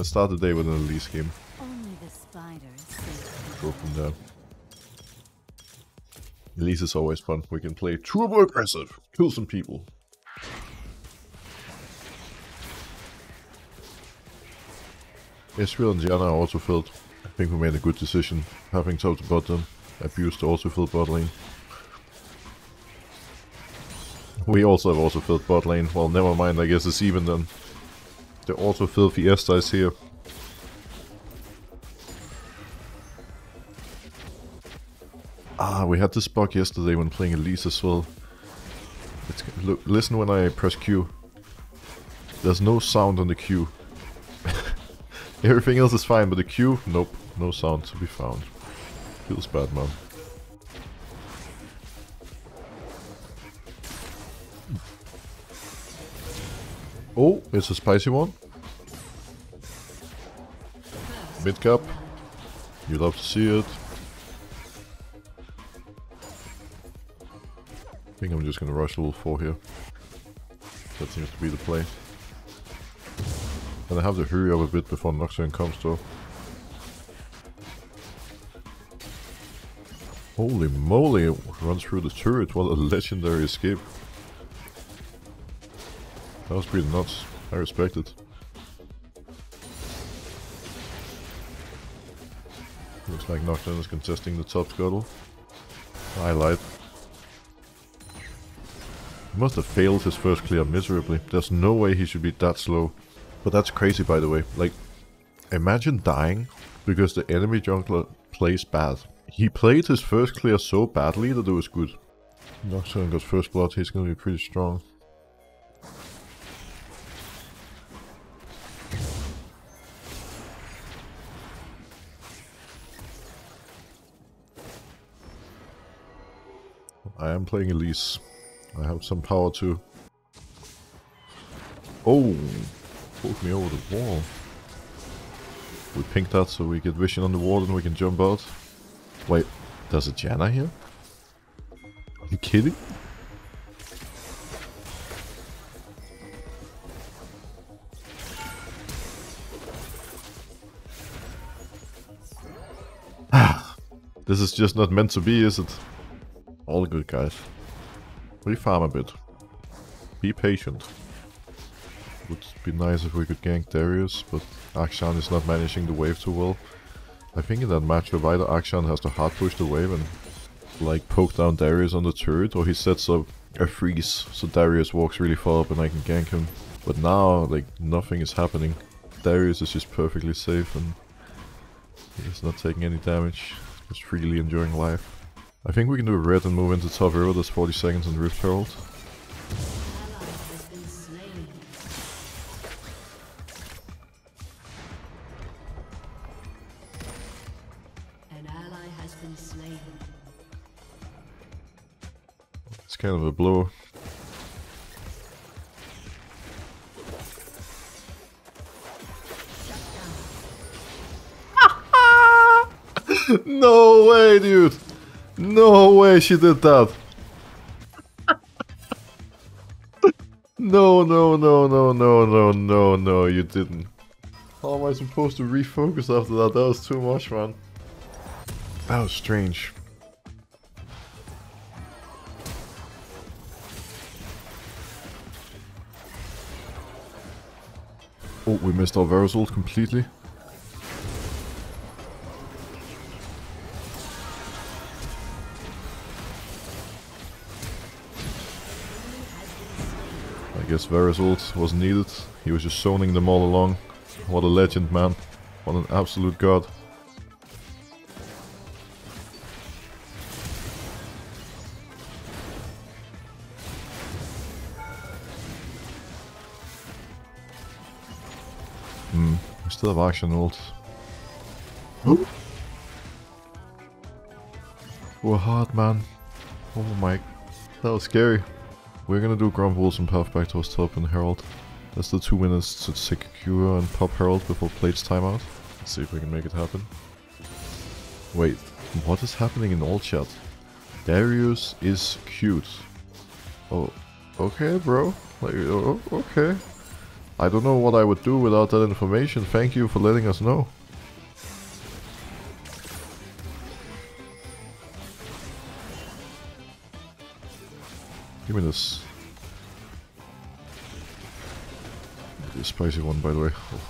Let's start the day with an Elise game. Go from there. Elise is always fun. We can play turbo aggressive. Kill some people. Israel and Janna are also filled. I think we made a good decision having talked about them. Abused also filled bot lane. We also have also filled bot lane. Well, never mind, I guess it's even then. They also fill Fiesta is here. Ah, we had this bug yesterday when playing Elise as well. It's, look, listen when I press Q. There's no sound on the Q. Everything else is fine, but the Q, nope, no sound to be found. Feels bad, man. Oh, it's a spicy one. Mid cap. You love to see it. I think I'm just gonna rush level 4 here. That seems to be the play. And I have to hurry up a bit before Noxian comes though. Holy moly, it runs through the turret. What a legendary escape. That was pretty nuts. I respect it. Looks like Nocturne is contesting the top scuttle. I lied. He must have failed his first clear miserably. There's no way he should be that slow. But that's crazy, by the way. Like, imagine dying because the enemy jungler plays bad. He played his first clear so badly that it was good. Nocturne got first blood, he's gonna be pretty strong. I am playing Elise. I have some power too. Oh! Pulled me over the wall. We pink that so we get vision on the wall and we can jump out. Wait, there's a Janna here? Are you kidding? This is just not meant to be, is it? All good, guys. We farm a bit. Be patient. Would be nice if we could gank Darius, but Akshan is not managing the wave too well. I think in that matchup either Akshan has to hard push the wave and like poke down Darius on the turret, or he sets up a freeze so Darius walks really far up and I can gank him. But now like nothing is happening. Darius is just perfectly safe and he's not taking any damage. Just freely enjoying life. I think we can do a red and move into top river. That's 40 seconds on Rift Herald. Kind of a blow. No way, dude! No way she did that! No, no, no, no, no, no, no, no, you didn't. How am I supposed to refocus after that? That was too much, man. That was strange. Oh, we missed our Varazolt completely. I guess Varazolt was needed. He was just zoning them all along. What a legend, man. What an absolute god. We still have Akshan ult. We're hard, man. Oh my. That was scary. We're gonna do Grumbles and path back towards top and Herald. That's the 2 minutes to take Cure and pop Herald before Plate's timeout. Let's see if we can make it happen. Wait, what is happening in all chat? Darius is cute. Oh, okay, bro. Like, oh, okay. I don't know what I would do without that information. Thank you for letting us know. Give me this. This spicy one, by the way. Oh.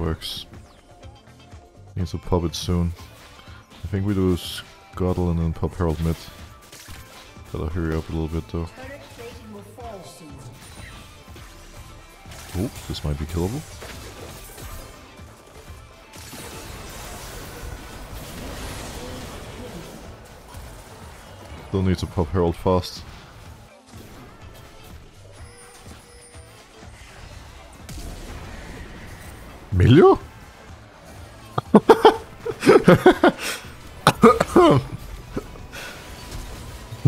Works. Need to pop it soon. I think we do Scuttle and then pop Herald mid. Gotta hurry up a little bit though. Oh, this might be killable. Still need to pop Herald fast. Milio?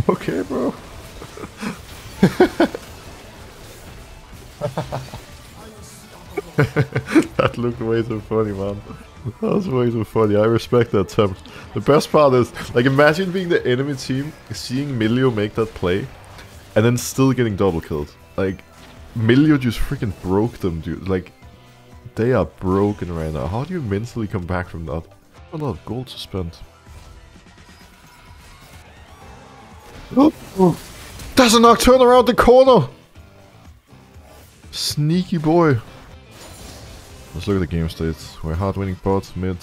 Okay, bro. That looked way too funny, man. That was way too funny. I respect that attempt. The best part is, like, imagine being the enemy team, seeing Milio make that play, and then still getting double killed. Like, Milio just freaking broke them, dude. Like, they are broken right now. How do you mentally come back from that? A lot of gold to spend. Oh, oh. There's a Nocturne around the corner! Sneaky boy. Let's look at the game state. We're hard winning bot, mid.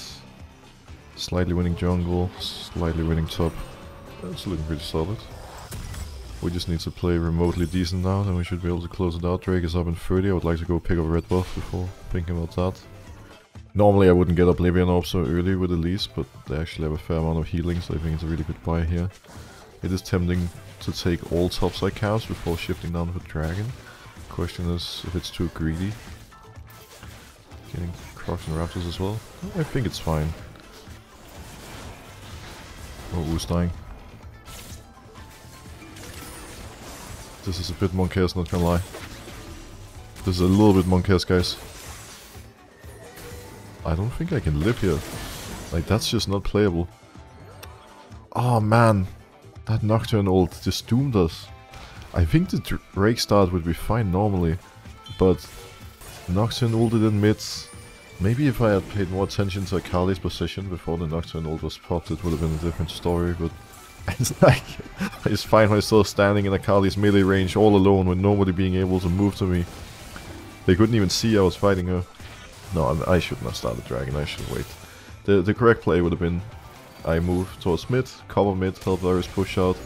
Slightly winning jungle. Slightly winning top. That's looking pretty solid. We just need to play remotely decent now, then we should be able to close it out. Drake is up in 30. I would like to go pick up a red buff before thinking about that. Normally I wouldn't get Oblivion Orb so early with Elise, but they actually have a fair amount of healing, so I think it's a really good buy here. It is tempting to take all top side cows before shifting down for Dragon. Question is if it's too greedy. Getting Crocs and Raptors as well. I think it's fine. Oh, who's dying? This is a bit Monkeys, not gonna lie. This is a little bit Monkeys, guys. I don't think I can live here. Like, that's just not playable. Oh man, that Nocturne ult just doomed us. I think the Drake start would be fine normally, but Nocturne ulted in mid. Maybe if I had paid more attention to Akali's position before the Nocturne ult was popped, it would have been a different story, but... It's like, I just find myself standing in Akali's melee range all alone with nobody being able to move to me. They couldn't even see I was fighting her. No, I shouldn't have started Dragon, I should wait. The correct play would have been I move towards mid, cover mid, help Darius push out,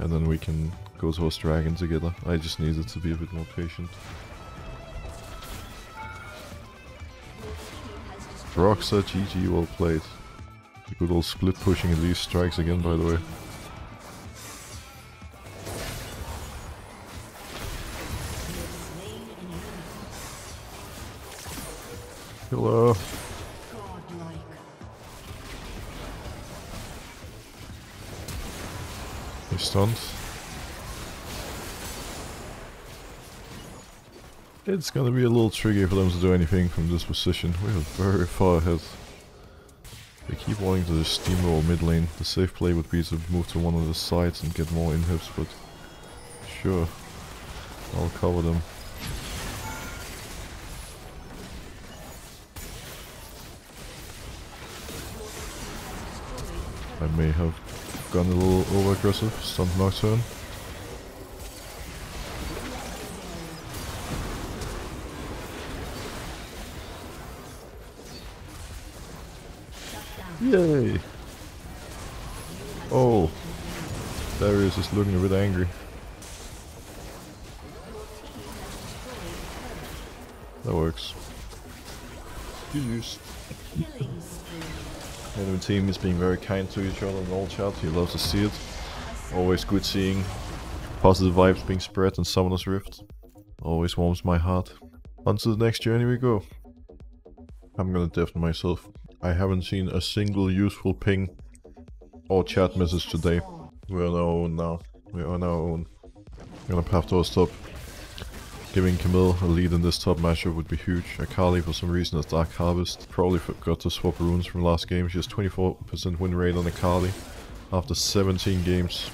and then we can go towards Dragon together. I just needed to be a bit more patient. Broxah, GG, well played. The good old split pushing Elise strikes again, by the way. Hello. He's stunned. It's gonna be a little tricky for them to do anything from this position. We are very far ahead. They keep wanting to just steamroll mid lane. The safe play would be to move to one of the sides and get more inhibs, but sure, I'll cover them. I may have gone a little over aggressive, stunned Nocturne. Yay! Oh! Darius is looking a bit angry. That works. GG's. The enemy team is being very kind to each other in all chats, you love to see it. Always good seeing positive vibes being spread in Summoner's Rift. Always warms my heart. On to the next journey we go. I'm gonna deafen myself. I haven't seen a single useful ping or chat message today. We're on our own now. We're on our own. We're gonna have to stop. Giving Camille a lead in this top matchup would be huge. Akali for some reason has Dark Harvest. Probably forgot to swap runes from last game. She has 24% win rate on Akali after 17 games.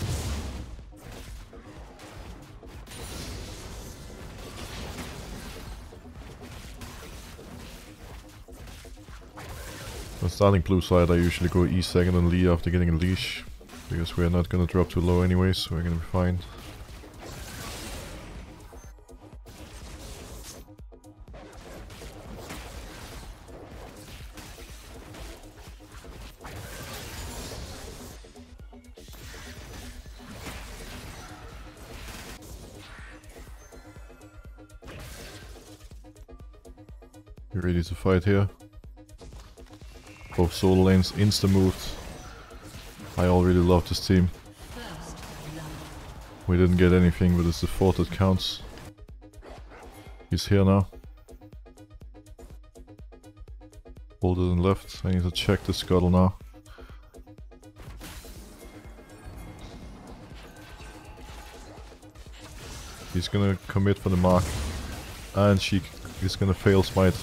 When starting blue side, I usually go E second and Lee after getting a leash, because we're not gonna drop too low anyways, so we're gonna be fine. You ready to fight here? Both solo lanes insta moved. I already love this team. We didn't get anything, but it's the fort that counts. He's here now. Bolted and left. I need to check the scuttle now. He's gonna commit for the mark. And she is gonna fail smite.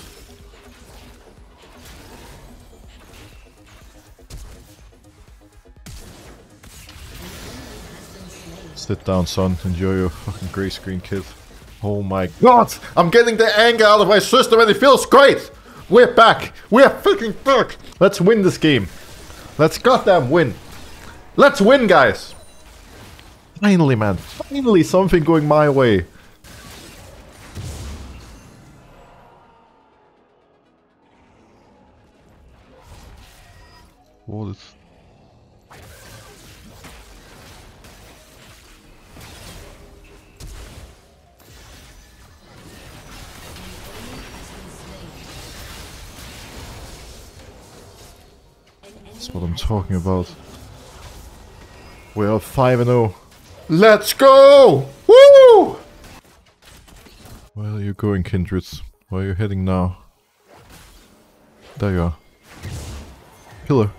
Sit down, son. Enjoy your fucking grey screen, kid. Oh my god! I'm getting the anger out of my system and it feels great! We're back! We're fucking back! Let's win this game. Let's goddamn win. Let's win, guys! Finally, man. Finally something going my way. What is... That's what I'm talking about. We're up 5-0. Let's go! Woo! Where are you going, Kindred? Where are you heading now? There you are. Pillar.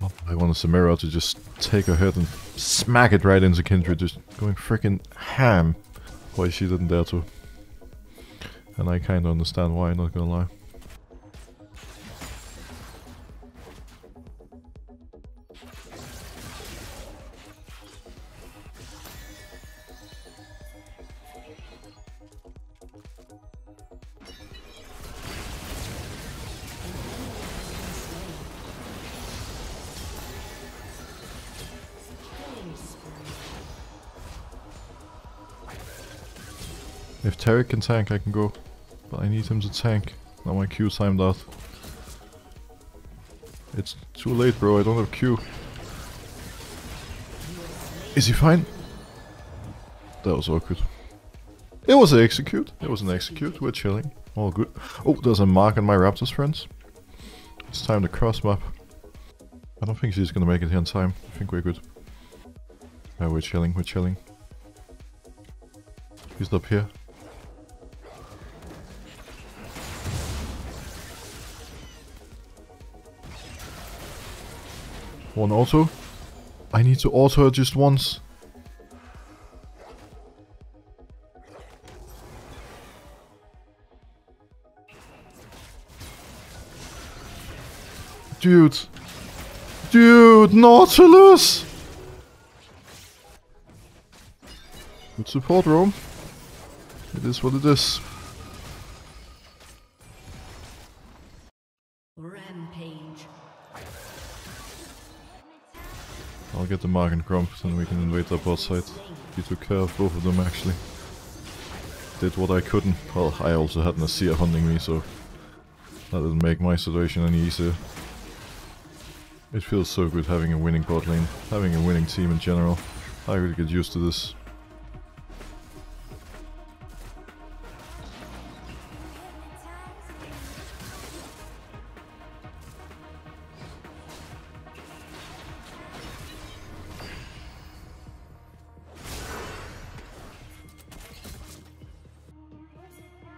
Oh, I want a Samira to just take her head and smack it right into Kindred. Just going freaking ham. Boy, she didn't dare to. And I kinda understand why, not gonna lie. If Taric can tank, I can go. But I need him to tank. Now my Q timed out. It's too late, bro. I don't have Q. Is he fine? That was awkward. It was an execute. It was an execute. We're chilling. All good. Oh, there's a mark on my Raptors, friends. It's time to cross map. I don't think she's gonna make it here in time. I think we're good. Yeah, we're chilling. We're chilling. He's up here. One auto. I need to auto her just once. Dude. Dude, Nautilus! Good support, Rome. It is what it is. Rampage. I'll get the Mark and Grump, and we can invade that bot side. He took care of both of them, actually. Did what I couldn't. Well, I also had Nasir hunting me, so that didn't make my situation any easier. It feels so good having a winning bot lane, having a winning team in general. I really get used to this.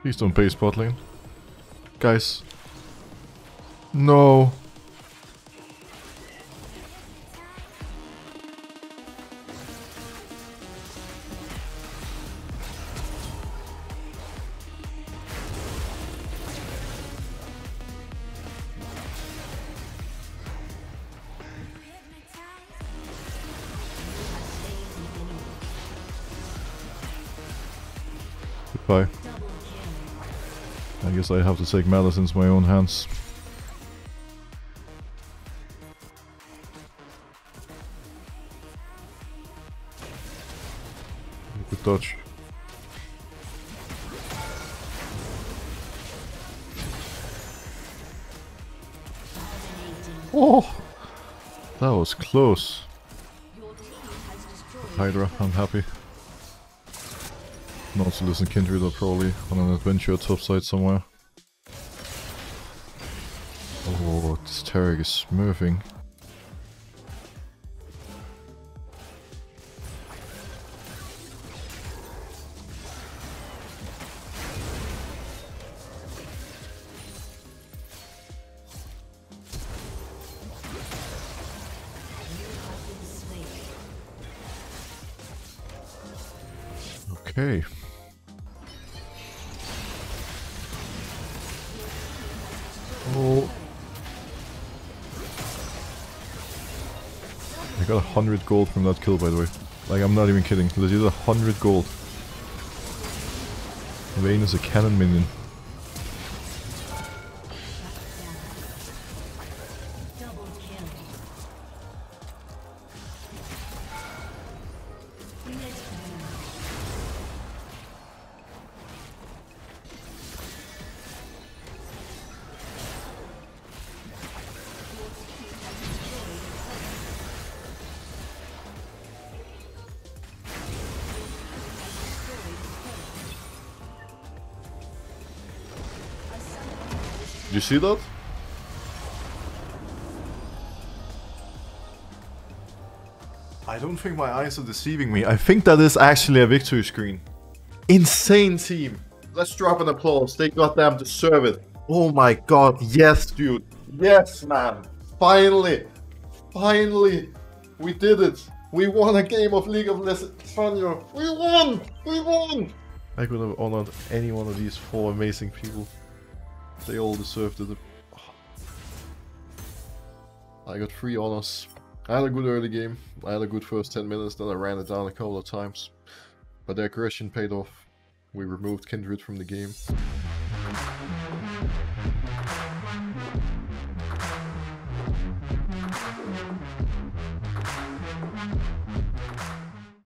Please don't base bot lane. Guys. No. took by. I guess I have to take Malice into my own hands. Good touch. Oh! That was close. Hydra, I'm happy. Nautilus and Kindred are probably on an adventure topside somewhere. Oh, this Taric is smurfing. Okay. Oh. I got 100 gold from that kill, by the way. Like, I'm not even kidding. Legit 100 gold. Vayne is a cannon minion. Did you see that? I don't think my eyes are deceiving me. I think that is actually a victory screen. Insane team. Let's drop an applause. They goddamn deserve it. Oh my god. Yes, dude. Yes, man. Finally. Finally. We did it. We won a game of League of Legends. We won. We won. I could have honored any one of these four amazing people. They all deserved it. I got 3 honors. I had a good early game. I had a good first 10 minutes, then I ran it down a couple of times. But the aggression paid off. We removed Kindred from the game.